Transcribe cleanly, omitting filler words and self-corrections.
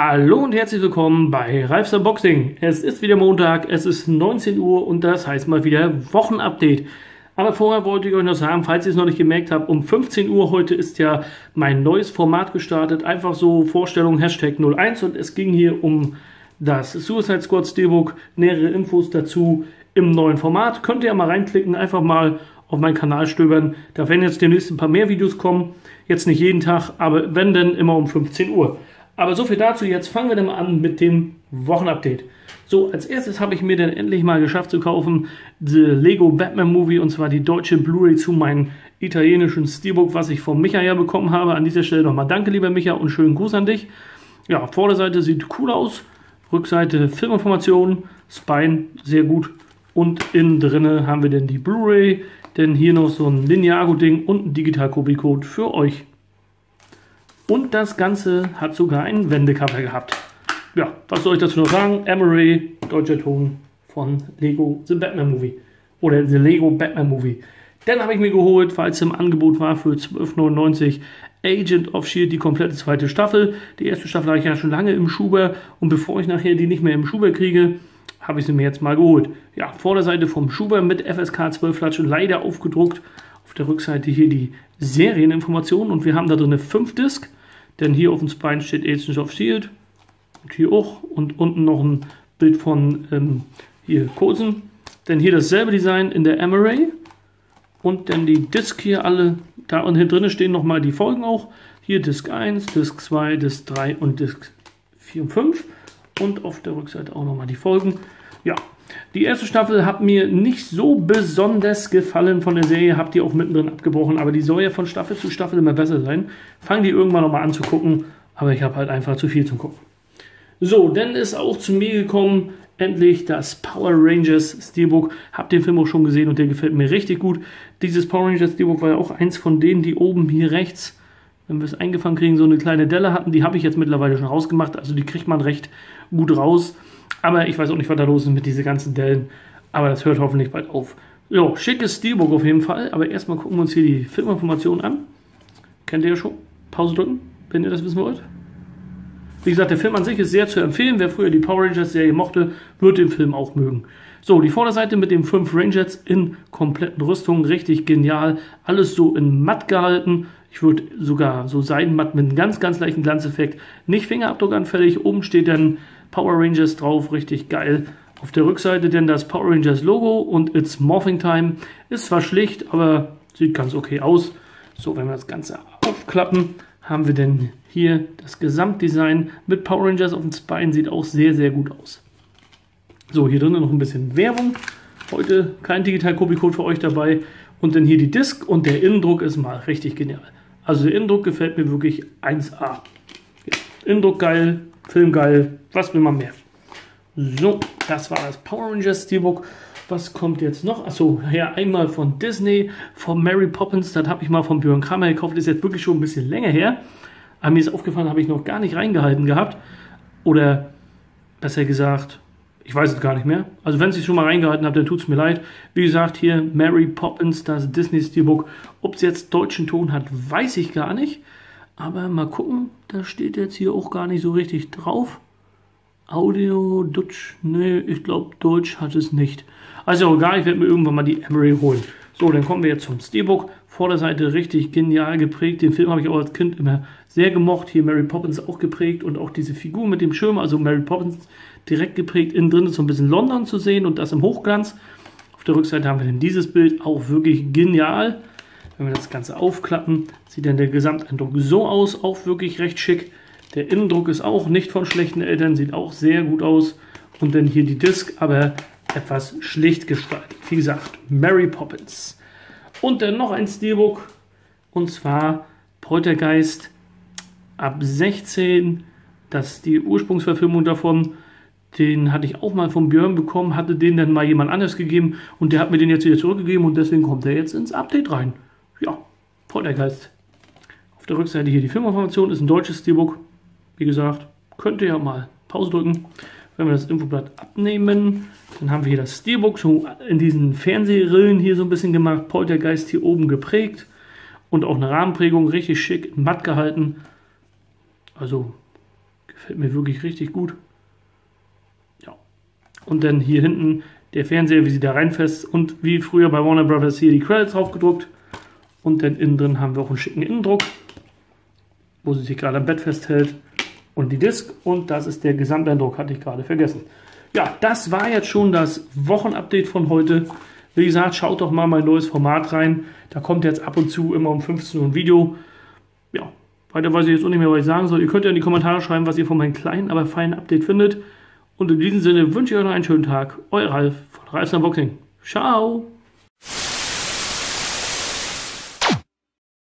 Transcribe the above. Hallo und herzlich willkommen bei Ralfs Unboxing. Es ist wieder Montag, es ist 19 Uhr und das heißt mal wieder Wochenupdate. Aber vorher wollte ich euch noch sagen, falls ihr es noch nicht gemerkt habt, um 15 Uhr heute ist ja mein neues Format gestartet. Einfach so Vorstellung #01 und es ging hier um das Suicide Squad Steelbook. Nähere Infos dazu im neuen Format. Könnt ihr ja mal reinklicken, einfach mal auf meinen Kanal stöbern. Da werden jetzt demnächst ein paar mehr Videos kommen. Jetzt nicht jeden Tag, aber wenn denn immer um 15 Uhr. Aber so viel dazu, jetzt fangen wir dann mal an mit dem Wochenupdate. So, als erstes habe ich mir dann endlich mal geschafft zu kaufen, The Lego Batman Movie, und zwar die deutsche Blu-Ray zu meinem italienischen Steelbook, was ich von Michael ja bekommen habe. An dieser Stelle nochmal danke, lieber Michael, und schönen Gruß an dich. Ja, Vorderseite sieht cool aus, Rückseite Filminformationen, Spine sehr gut. Und innen drinne haben wir dann die Blu-Ray, denn hier noch so ein Ninjago-Ding und ein Digital-Copy-Code für euch. Und das Ganze hat sogar einen Wendecover gehabt. Ja, was soll ich dazu noch sagen? Emery, deutscher Ton von Lego The Batman Movie. Oder The Lego Batman Movie. Dann habe ich mir geholt, weil es im Angebot war, für 12,99 € Agent of S.H.I.E.L.D., die komplette zweite Staffel. Die erste Staffel habe ich ja schon lange im Schuber. Und bevor ich nachher die nicht mehr im Schuber kriege, habe ich sie mir jetzt mal geholt. Ja, Vorderseite vom Schuber mit FSK 12 Flasche, leider aufgedruckt. Auf der Rückseite hier die Serieninformationen. Und wir haben da drin eine 5-Disc. Denn hier auf dem Spine steht Agents of S.H.I.E.L.D. und hier auch. Und unten noch ein Bild von hier Coulson. Dann hier dasselbe Design in der Emery. Und dann die Disc hier alle. Da und hier drin stehen nochmal die Folgen auch. Hier Disc 1, Disc 2, Disc 3 und Disc 4 und 5. Und auf der Rückseite auch nochmal die Folgen. Ja, die erste Staffel hat mir nicht so besonders gefallen von der Serie, habt ihr auch mittendrin abgebrochen, aber die soll ja von Staffel zu Staffel immer besser sein. Fangen die irgendwann nochmal an zu gucken, aber ich habe halt einfach zu viel zum Gucken. So, dann ist auch zu mir gekommen, endlich das Power Rangers Steelbook. Hab den Film auch schon gesehen und der gefällt mir richtig gut. Dieses Power Rangers Steelbook war ja auch eins von denen, die oben hier rechts, wenn wir es eingefangen kriegen, so eine kleine Delle hatten. Die habe ich jetzt mittlerweile schon rausgemacht, also die kriegt man recht gut raus. Aber ich weiß auch nicht, was da los ist mit diesen ganzen Dellen. Aber das hört hoffentlich bald auf. So, schickes Steelbook auf jeden Fall. Aber erstmal gucken wir uns hier die Filminformationen an. Kennt ihr ja schon. Pause drücken, wenn ihr das wissen wollt. Wie gesagt, der Film an sich ist sehr zu empfehlen. Wer früher die Power Rangers-Serie mochte, wird den Film auch mögen. So, die Vorderseite mit den 5 Rangers in kompletten Rüstungen. Richtig genial. Alles so in matt gehalten. Ich würde sogar so seidenmatt mit einem ganz, ganz leichten Glanzeffekt. Nicht fingerabdruckanfällig. Oben steht dann Power Rangers drauf, richtig geil. Auf der Rückseite denn das Power Rangers Logo und It's Morphing Time. Ist zwar schlicht, aber sieht ganz okay aus. So, wenn wir das Ganze aufklappen, haben wir denn hier das Gesamtdesign mit Power Rangers auf dem Spine. Sieht auch sehr, sehr gut aus. So, hier drinnen noch ein bisschen Werbung. Heute kein Digital-Copy-Code für euch dabei. Und dann hier die Disc und der Innendruck ist mal richtig genial. Also der Innendruck gefällt mir wirklich 1A. Ja, Innendruck geil, Film geil, was will man mehr? So, das war das Power Rangers Steelbook. Was kommt jetzt noch? Achso, ja, einmal von Disney, von Mary Poppins. Das habe ich mal von Björn Kramer gekauft. Ist jetzt wirklich schon ein bisschen länger her. Aber mir ist aufgefallen, habe ich noch gar nicht reingehalten gehabt. Oder besser gesagt, ich weiß es gar nicht mehr. Also wenn ich es schon mal reingehalten habe, dann tut es mir leid. Wie gesagt, hier Mary Poppins, das Disney Steelbook. Ob es jetzt deutschen Ton hat, weiß ich gar nicht. Aber mal gucken, da steht jetzt hier auch gar nicht so richtig drauf. Audio, Dutch, nee, ich glaube Deutsch hat es nicht. Also egal, ich werde mir irgendwann mal die Emery holen. So, dann kommen wir jetzt zum Steelbook. Vorderseite richtig genial geprägt. Den Film habe ich auch als Kind immer sehr gemocht. Hier Mary Poppins auch geprägt und auch diese Figur mit dem Schirm, also Mary Poppins direkt geprägt. Innen drin ist so ein bisschen London zu sehen und das im Hochglanz. Auf der Rückseite haben wir dann dieses Bild, auch wirklich genial. Wenn wir das Ganze aufklappen, sieht dann der Gesamteindruck so aus, auch wirklich recht schick. Der Innendruck ist auch nicht von schlechten Eltern, sieht auch sehr gut aus. Und dann hier die Disc, aber etwas schlicht gestaltet. Wie gesagt, Mary Poppins. Und dann noch ein Steelbook, und zwar Poltergeist ab 16. Das ist die Ursprungsverfilmung davon. Den hatte ich auch mal von Björn bekommen, hatte den dann mal jemand anders gegeben. Und der hat mir den jetzt wieder zurückgegeben und deswegen kommt der jetzt ins Update rein. Ja, Poltergeist. Auf der Rückseite hier die Filminformation, ist ein deutsches Steelbook. Wie gesagt, könnt ihr ja mal Pause drücken. Wenn wir das Infoblatt abnehmen, dann haben wir hier das Steelbook so in diesen Fernsehrillen hier so ein bisschen gemacht. Poltergeist hier oben geprägt und auch eine Rahmenprägung, richtig schick, matt gehalten. Also Gefällt mir wirklich richtig gut. Ja. Und dann hier hinten der Fernseher, wie sie da reinfasst. Und wie früher bei Warner Brothers hier die Credits draufgedruckt. Und dann innen drin haben wir auch einen schicken Innendruck, wo sie sich gerade am Bett festhält. Und die Disc. Und das ist der Gesamteindruck, hatte ich gerade vergessen. Ja, das war jetzt schon das Wochenupdate von heute. Wie gesagt, schaut doch mal mein neues Format rein. Da kommt jetzt ab und zu immer um 15 Uhr ein Video. Ja, weiter weiß ich jetzt auch nicht mehr, was ich sagen soll. Ihr könnt ja in die Kommentare schreiben, was ihr von meinem kleinen, aber feinen Update findet. Und in diesem Sinne wünsche ich euch noch einen schönen Tag. Euer Ralf von Ralfs Unboxing. Ciao!